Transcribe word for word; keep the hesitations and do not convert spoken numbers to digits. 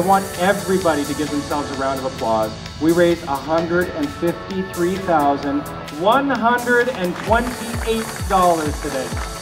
I want everybody to give themselves a round of applause. We raised one hundred fifty-three thousand one hundred twenty-eight dollars today.